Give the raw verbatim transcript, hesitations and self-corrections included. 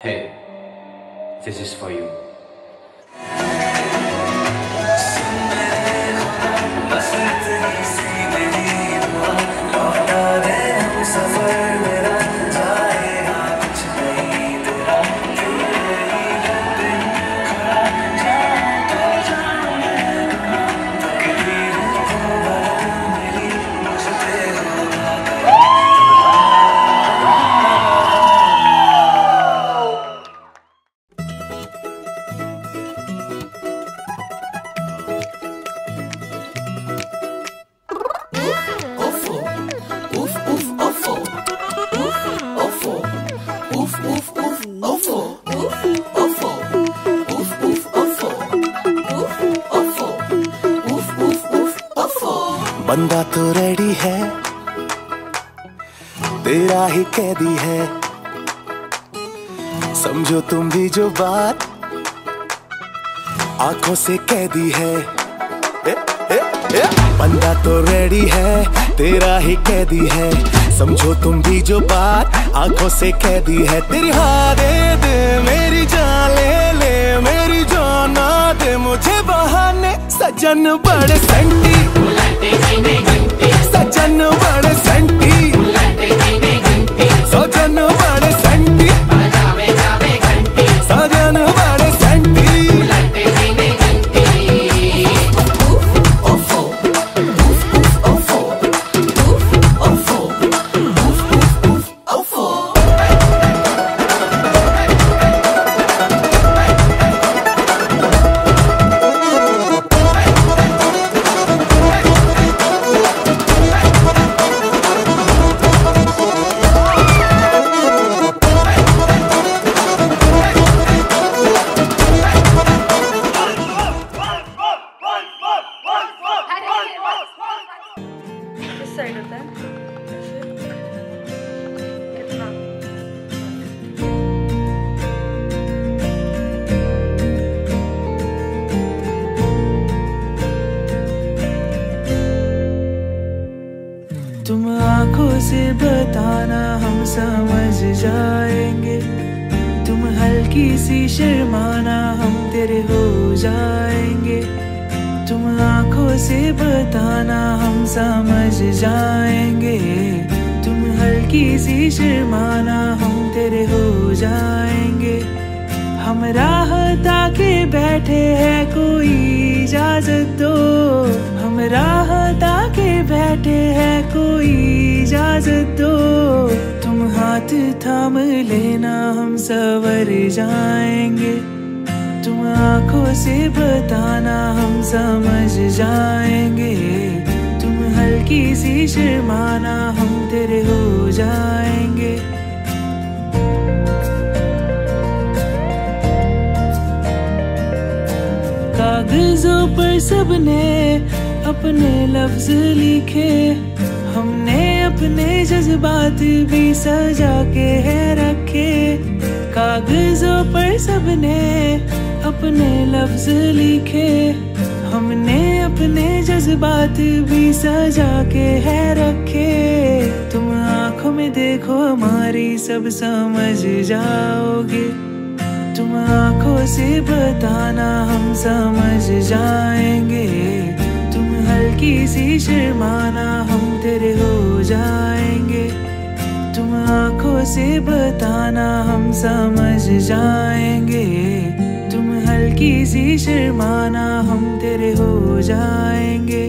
Hey, this is for you. बंदा तो ready है, तेरा ही कैदी है। समझो तुम भी जो बात आंखों से कैदी है। ए, ए, ए। बंदा तो रेडी है, तेरा ही कैदी है। समझो तुम भी जो बात आंखों से कैदी है। तेरी हाँ दे दे मेरी जान, ले ले मेरी जाना, दे मुझे बहाने सजन बड़े सेंटी, सजन बड़े सेंटी, सजन बड़े सेंटी, सजन बड़े सेंटी। तुम आंखों से बताना हम समझ जाएंगे, तुम हल्की सी शर्माना हम तेरे हो जाएंगे। तुम आंखों से बताना हम समझ जाएंगे, तुम हल्की सी शर्माना हम तेरे हो जाएंगे। हम राह ताके बैठे हैं, कोई इजाजत दो, हम राह ताके बैठे हैं, कोई इजाजत दो। तुम हाथ थाम लेना हम सवर जाएंगे, तुम आंखों से बताना हम समझ जाएंगे, तुम हल्की सी शर्माना हम तेरे हो जाएंगे। कागजों पर सबने अपने लफ्ज लिखे, हमने अपने जज्बात भी सजा के है रखे। कागजों पर सबने अपने लफ्ज लिखे, हमने अपने जज्बात भी सजा के है रखे। तुम आंखों में देखो हमारी सब समझ जाओगे, तुम आंखों से बताना हम समझ जाएंगे, तुम हल्की सी शर्माना हम तेरे हो जाएंगे। तुम आंखों से बताना हम समझ जाएंगे, तुम हल्की सी शर्माना हम तेरे हो जाएंगे।